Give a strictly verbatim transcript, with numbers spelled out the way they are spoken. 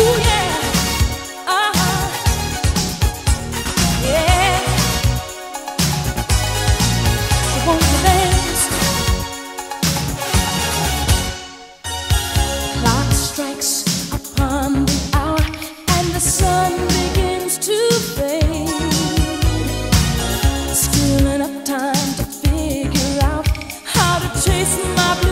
It's my